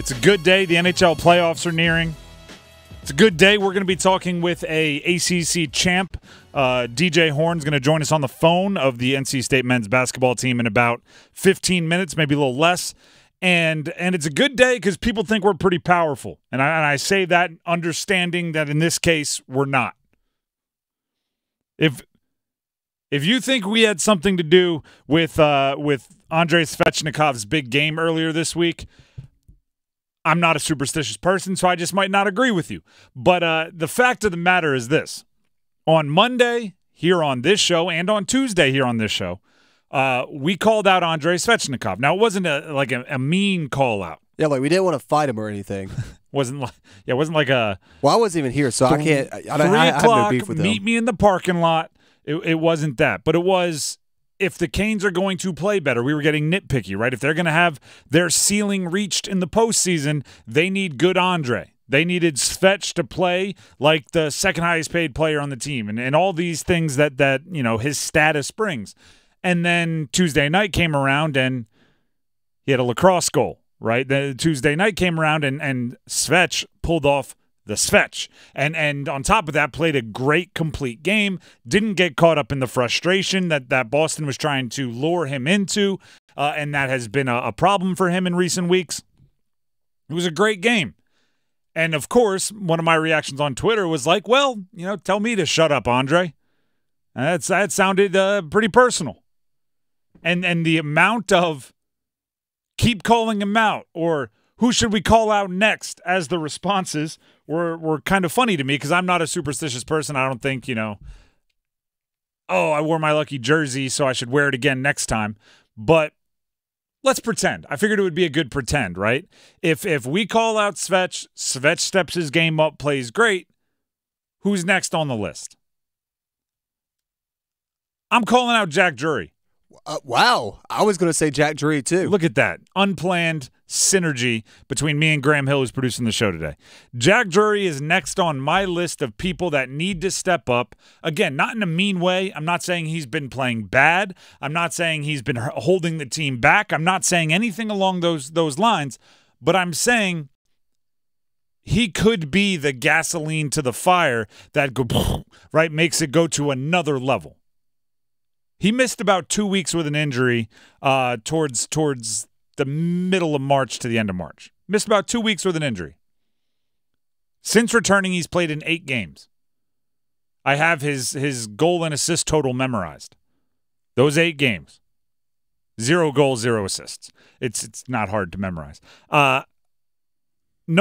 It's a good day. The NHL playoffs are nearing. It's a good day. We're going to be talking with a ACC champ. DJ Horn's going to join us on the phone of the NC State men's basketball team in about 15 minutes, maybe a little less. And it's a good day because people think we're pretty powerful. And I say that understanding that in this case, we're not. If you think we had something to do with Andrei Svechnikov's big game earlier this week, I'm not a superstitious person, so I just might not agree with you. But the fact of the matter is this. On Monday here on this show and on Tuesday here on this show, we called out Andrei Svechnikov. Now, it wasn't a mean call-out. Yeah, like we didn't want to fight him or anything. It wasn't like a... Well, I wasn't even here, so I can't... I have no beef with him. Meet me in the parking lot. It wasn't that, but it was if the Canes are going to play better. We were getting nitpicky, right? If they're going to have their ceiling reached in the postseason, they need good Andre. They needed Svech to play like the second highest paid player on the team and all these things that you know his status brings. And then Tuesday night came around and he had a lacrosse goal, right? The Tuesday night came around and Svech pulled off the Svech. And on top of that, played a great complete game, didn't get caught up in the frustration that Boston was trying to lure him into, and that has been a problem for him in recent weeks. It was a great game. And, of course, one of my reactions on Twitter was like, well, you know, tell me to shut up, Andre. That sounded pretty personal. And the amount of keep calling him out or who should we call out next as the responses were kind of funny to me because I'm not a superstitious person. I don't think, you know, oh, I wore my lucky jersey, so I should wear it again next time. But let's pretend. I figured it would be a good pretend, right? If we call out Svech, Svech steps his game up, plays great, who's next on the list? I'm calling out Jack Drury. Wow. I was going to say Jack Drury, too. Look at that. Unplanned synergy between me and Graham Hill, who's producing the show today. Jack Drury is next on my list of people that need to step up. Again, not in a mean way. I'm not saying he's been playing bad. I'm not saying he's been holding the team back. I'm not saying anything along those lines. But I'm saying he could be the gasoline to the fire that go, right, makes it go to another level. He missed about 2 weeks with an injury towards the middle of March to the end of March. Missed about 2 weeks with an injury. Since returning, he's played in 8 games. I have his goal and assist total memorized. Those 8 games. 0 goals, 0 assists. It's not hard to memorize. No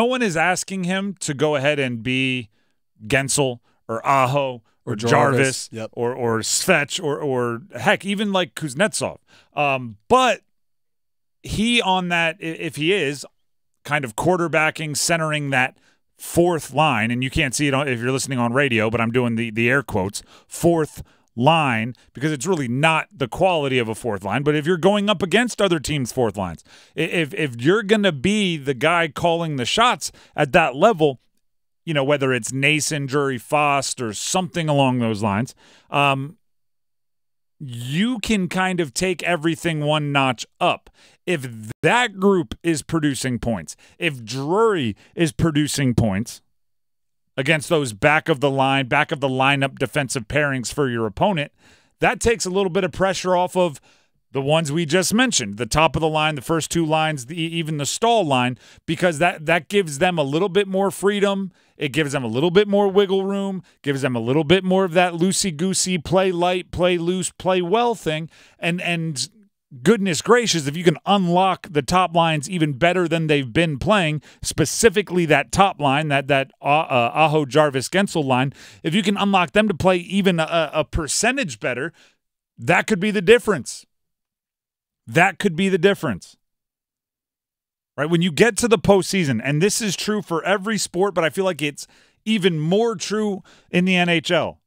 one is asking him to go ahead and be Gencel or Aho or Jarvis, yep. or Svech, or heck, even like Kuznetsov. But he on that, if he is, kind of quarterbacking, centering that fourth line, and you can't see it if you're listening on radio, but I'm doing the air quotes, fourth line, because it's really not the quality of a fourth line, but if you're going up against other teams' fourth lines, if you're going to be the guy calling the shots at that level, you know, whether it's Nason, Drury, Fost, or something along those lines, you can kind of take everything one notch up. If that group is producing points, if Drury is producing points against those back of the lineup defensive pairings for your opponent, that takes a little bit of pressure off of the ones we just mentioned, the top of the line, the first 2 lines, even the stall line, because that gives them a little bit more freedom. It gives them a little bit more wiggle room, gives them a little bit more of that loosey-goosey, play light, play loose, play well thing. And goodness gracious, if you can unlock the top lines even better than they've been playing, specifically that top line, that Aho, Jarvis, Gensel line, if you can unlock them to play even a percentage better, that could be the difference. That could be the difference, right? When you get to the postseason, and this is true for every sport, but I feel like it's even more true in the NHL.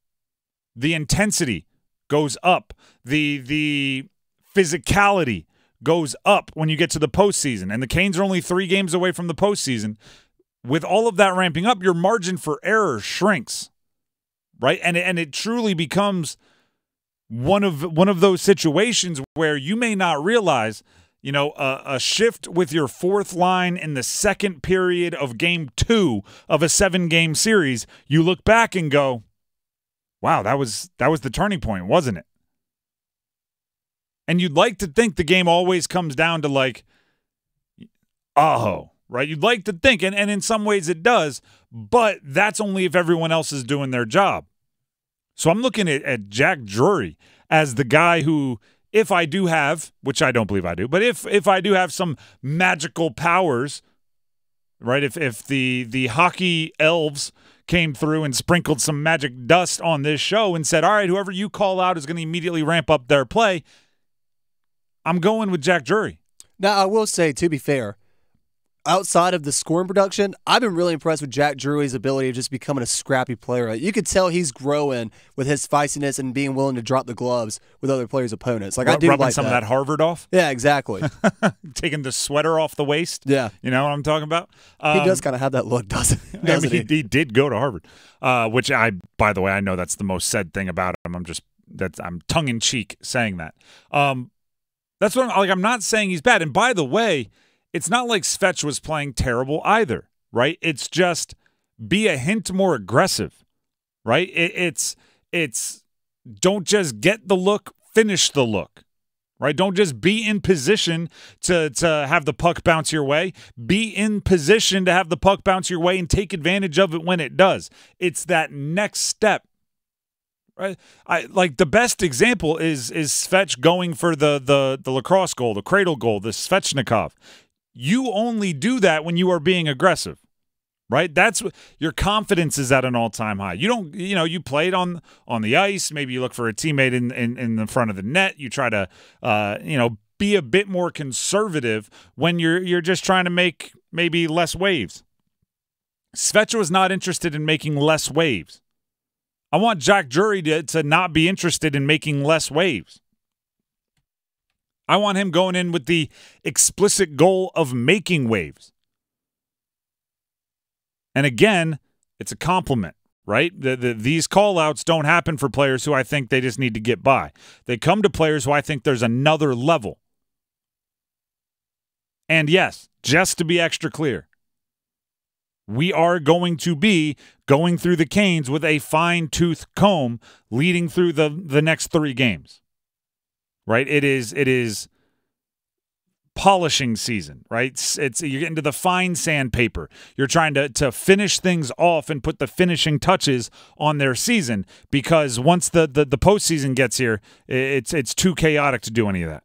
The intensity goes up. The physicality goes up when you get to the postseason, and the Canes are only 3 games away from the postseason. With all of that ramping up, your margin for error shrinks, right? And it truly becomes one of those situations where you may not realize you know, a shift with your fourth line in the second period of game two of a 7-game series, you look back and go, wow, that was the turning point, wasn't it? And you'd like to think the game always comes down to, like, Aho, right? You'd like to think, and in some ways it does, but that's only if everyone else is doing their job. So I'm looking at Jack Drury as the guy who, if I do have, which I don't believe I do, but if I do have some magical powers, right, if the hockey elves came through and sprinkled some magic dust on this show and said, all right, whoever you call out is going to immediately ramp up their play, I'm going with Jack Drury. Now, I will say, to be fair, outside of the scoring production, I've been really impressed with Jack Drury's ability of just becoming a scrappy player. You could tell he's growing with his feistiness and being willing to drop the gloves with other players' opponents. Like, I do rubbing like some of that Harvard off. Yeah, exactly. Taking the sweater off the waist. Yeah, you know what I'm talking about. He does kind of have that look, doesn't he? He did go to Harvard, which I, by the way, I know that's the most said thing about him. I'm tongue in cheek saying that. That's what I'm not saying he's bad. And by the way, it's not like Svech was playing terrible either, right? It's just be a hint more aggressive, right? It's don't just get the look, finish the look, right? Don't just be in position to have the puck bounce your way. Be in position to have the puck bounce your way and take advantage of it when it does. It's that next step, right? Like the best example is Svech going for the lacrosse goal, the cradle goal, the Svechnikov. You only do that when you are being aggressive, right? That's what, your confidence is at an all-time high. You don't, you know, you played on the ice. Maybe you look for a teammate in the front of the net. You try to, you know, be a bit more conservative when you're just trying to make maybe less waves. Svech was not interested in making less waves. I want Jack Drury to not be interested in making less waves. I want him going in with the explicit goal of making waves. And again, it's a compliment, right? These callouts don't happen for players who I think they just need to get by. They come to players who I think there's another level. And yes, just to be extra clear, we are going to be going through the Canes with a fine-tooth comb leading through the next 3 games. Right, it is polishing season. Right, you're getting to the fine sandpaper. You're trying to finish things off and put the finishing touches on their season, because once the postseason gets here, it's too chaotic to do any of that.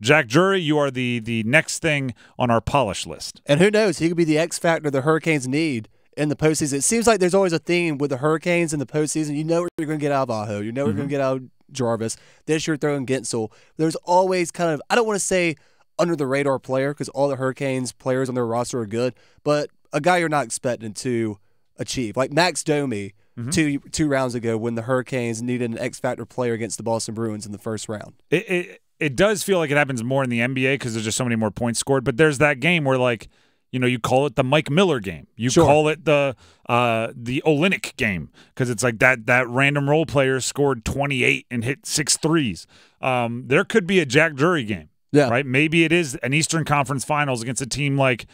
Jack Drury, you are the next thing on our polish list, and who knows, he could be the X factor the Hurricanes need in the postseason. It seems like there's always a theme with the Hurricanes in the postseason. You know what you're going to get out of Aho. You know what you're going to get out of Jarvis. This year throwing Gencel. There's always kind of, I don't want to say under the radar player, because all the Hurricanes players on their roster are good, but a guy you're not expecting to achieve. Like Max Domi, two rounds ago when the Hurricanes needed an X-factor player against the Boston Bruins in the first round. It does feel like it happens more in the NBA because there's just so many more points scored, but there's that game where, like, you know, you call it the Mike Miller game. You call it the Olynyk game, because it's like that random role player scored 28 and hit 6 threes. There could be a Jack Drury game, right? Maybe it is an Eastern Conference Finals against a team like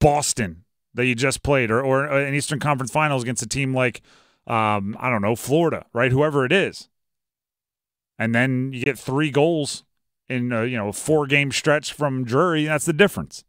Boston that you just played, or an Eastern Conference Finals against a team like, I don't know, Florida, right? Whoever it is. And then you get 3 goals in a 4-game stretch from Drury, and that's the difference.